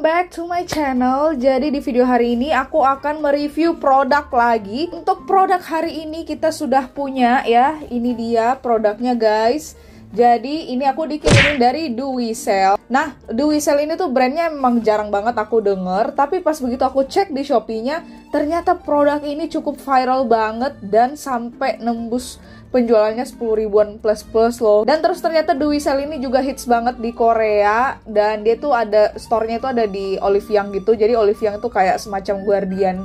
Welcome back to my channel. Jadi di video hari ini aku akan mereview produk lagi. Untuk produk hari ini kita sudah punya ya. Ini dia produknya guys. Jadi ini aku dikirimin dari Dewycel. Nah, Dewycel ini tuh brandnya emang jarang banget aku denger, tapi pas begitu aku cek di Shopee-nya, ternyata produk ini cukup viral banget dan sampai nembus penjualannya 10 ribuan plus-plus loh. Dan terus ternyata Dewycel ini juga hits banget di Korea. Dan dia tuh ada, store-nya tuh ada di Olive Young gitu. Jadi Olive Young tuh kayak semacam Guardian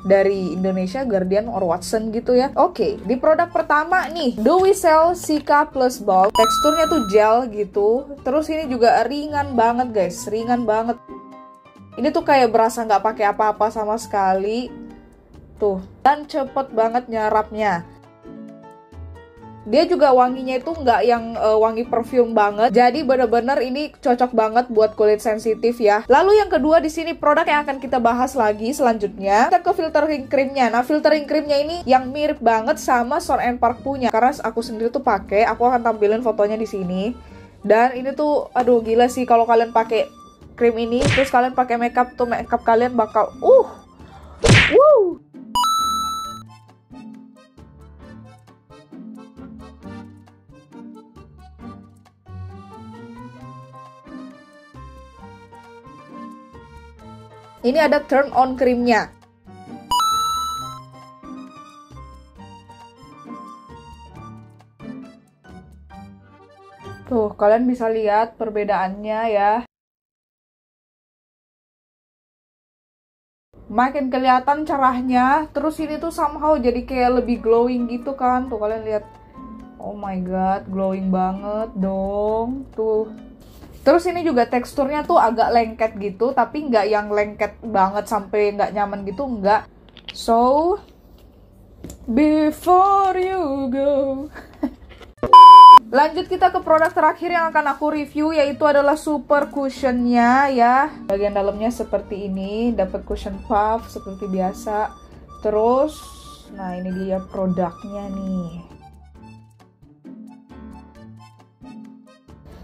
dari Indonesia, Guardian or Watson gitu ya. Oke, di produk pertama nih, Dewycel Cica Plus Balm. Teksturnya tuh gel gitu. Terus ini juga ringan banget guys, ringan banget. Ini tuh kayak berasa nggak pakai apa-apa sama sekali. Tuh, dan cepet banget nyerapnya. Dia juga wanginya itu nggak yang wangi perfume banget. Jadi bener-bener ini cocok banget buat kulit sensitif ya. Lalu yang kedua di sini produk yang akan kita bahas lagi selanjutnya. Kita ke filtering creamnya. Nah, filtering creamnya ini yang mirip banget sama Shore & Park punya. Karena aku sendiri tuh pakai. Aku akan tampilin fotonya di sini. Dan ini tuh, aduh gila sih kalau kalian pakai krim ini. Terus kalian pakai makeup tuh, makeup kalian bakal wow. Ini ada turn on creamnya. Tuh, kalian bisa lihat perbedaannya ya. Makin kelihatan cerahnya. Terus ini tuh somehow jadi kayak lebih glowing gitu kan. Tuh kalian lihat. Oh my god, glowing banget dong. Tuh. Terus ini juga teksturnya tuh agak lengket gitu, tapi nggak yang lengket banget sampai nggak nyaman gitu, nggak. So, before you go. Lanjut kita ke produk terakhir yang akan aku review, yaitu adalah super cushionnya ya. Bagian dalamnya seperti ini, dapat cushion puff seperti biasa. Terus, nah ini dia produknya nih.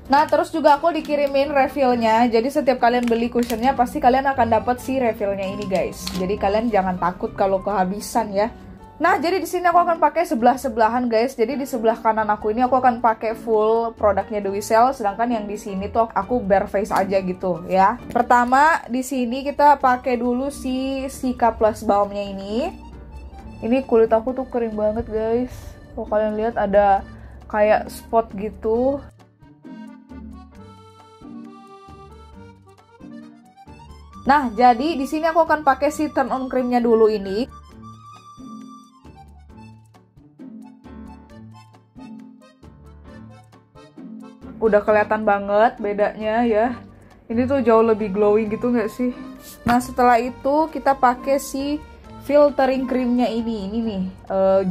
Nah, terus juga aku dikirimin refillnya. Jadi setiap kalian beli cushionnya pasti kalian akan dapat si refillnya ini guys. Jadi kalian jangan takut kalau kehabisan ya. Nah, jadi di sini aku akan pakai sebelah-sebelahan guys. Jadi di sebelah kanan aku ini aku akan pakai full produknya Dewycel, sedangkan yang di sini tuh aku bare face aja gitu ya. Pertama di sini kita pakai dulu si Cica Plus Balmnya ini. Ini kulit aku tuh kering banget guys. Kalau kalian lihat ada kayak spot gitu. Nah, jadi di sini aku akan pakai si turn on creamnya dulu ini. Udah kelihatan banget bedanya ya. Ini tuh jauh lebih glowing gitu nggak sih? Nah, setelah itu kita pakai si filtering creamnya ini. Ini nih,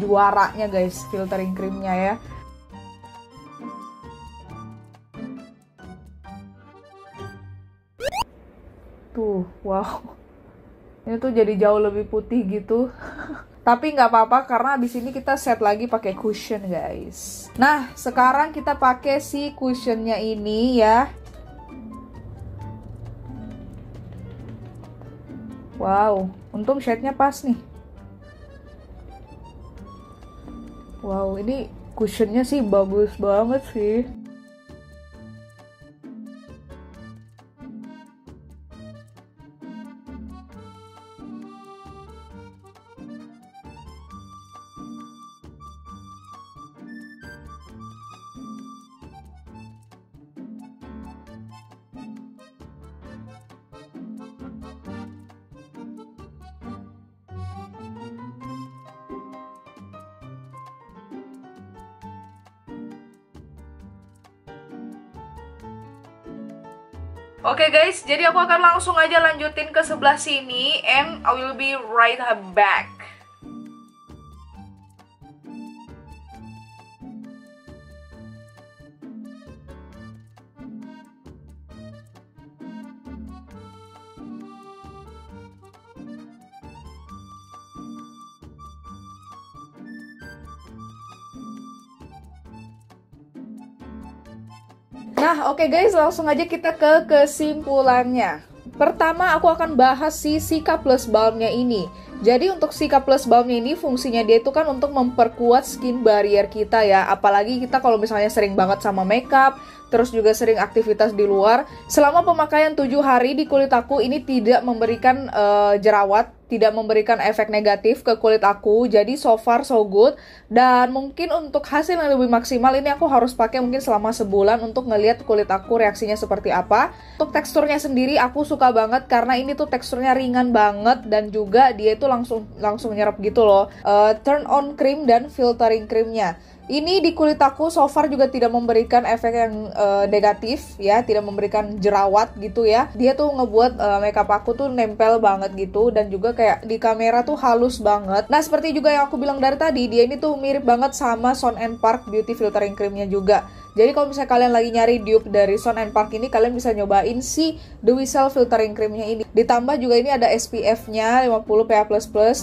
juaranya guys, filtering creamnya ya. Tuh, wow. Ini tuh jadi jauh lebih putih gitu. Tapi nggak apa-apa karena abis ini kita set lagi pakai cushion guys. Nah, sekarang kita pakai si cushionnya ini ya. Wow, untung shade-nya pas nih. Wow, ini cushionnya sih bagus banget sih. Oke guys, jadi aku akan langsung aja lanjutin ke sebelah sini, and I will be right back. Nah, oke guys, langsung aja kita ke kesimpulannya. Pertama, aku akan bahas si Cica Plus Balmnya ini. Jadi untuk Cica Plus Balmnya ini, fungsinya dia itu kan untuk memperkuat skin barrier kita ya. Apalagi kita kalau misalnya sering banget sama makeup, terus juga sering aktivitas di luar. Selama pemakaian 7 hari di kulit aku ini tidak memberikan jerawat, tidak memberikan efek negatif ke kulit aku. Jadi so far so good. Dan mungkin untuk hasil yang lebih maksimal ini aku harus pakai mungkin selama sebulan untuk ngelihat kulit aku reaksinya seperti apa. Untuk teksturnya sendiri aku suka banget karena ini tuh teksturnya ringan banget dan juga dia itu langsung nyerap gitu loh. Turn on cream dan filtering creamnya ini di kulit aku so far juga tidak memberikan efek yang negatif ya, tidak memberikan jerawat gitu ya. Dia tuh ngebuat makeup aku tuh nempel banget gitu dan juga kayak di kamera tuh halus banget. Nah seperti juga yang aku bilang dari tadi, dia ini tuh mirip banget sama Sun & Park Beauty Filtering Creamnya juga. Jadi kalau misalnya kalian lagi nyari dupe dari Sun & Park ini, kalian bisa nyobain si Dewycel Filtering Creamnya ini. Ditambah juga ini ada SPF-nya 50 PA++.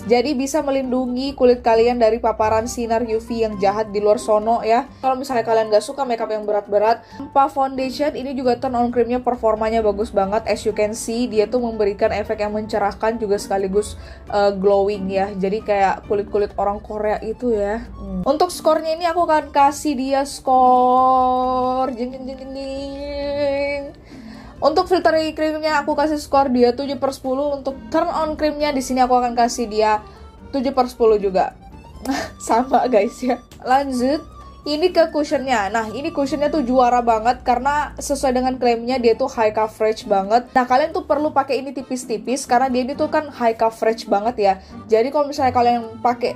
Jadi bisa melindungi kulit kalian dari paparan sinar UV yang jahat di luar sono ya. Kalau misalnya kalian gak suka makeup yang berat-berat, tanpa foundation ini juga turn on creamnya performanya bagus banget. As you can see, dia tuh memberikan efek yang mencerahkan juga sekaligus glowing ya. Jadi kayak kulit-kulit orang Korea itu ya. Untuk skornya ini aku akan kasih dia skor Untuk filtering creamnya aku kasih skor dia 7/10. Untuk turn on creamnya di sini aku akan kasih dia 7/10 juga. Sama guys ya. Lanjut ini ke cushionnya. Nah ini cushionnya tuh juara banget karena sesuai dengan klaimnya dia tuh high coverage banget. Nah kalian tuh perlu pakai ini tipis-tipis karena dia ini tuh kan high coverage banget ya. Jadi kalau misalnya kalian pakai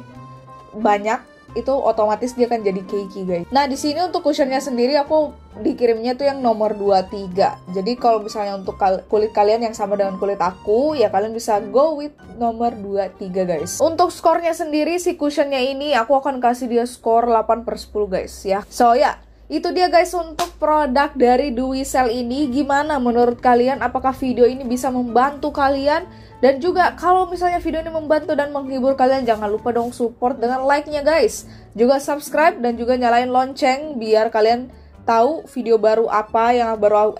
banyak itu otomatis dia akan jadi cakey guys. Nah di sini untuk cushionnya sendiri aku dikirimnya tuh yang nomor 23. Jadi kalau misalnya untuk kulit kalian yang sama dengan kulit aku, ya kalian bisa go with nomor 23 guys. Untuk skornya sendiri si cushionnya ini aku akan kasih dia skor 8/10 guys ya. So ya, itu dia guys untuk produk dari Dewycel ini. Gimana menurut kalian? Apakah video ini bisa membantu kalian? Dan juga kalau misalnya video ini membantu dan menghibur kalian, jangan lupa dong support dengan like-nya guys. Juga subscribe dan juga nyalain lonceng biar kalian tahu video baru apa yang baru.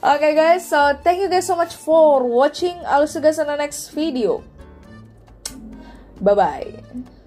Okay guys, so thank you guys so much for watching. I'll see you guys in the next video. Bye-bye.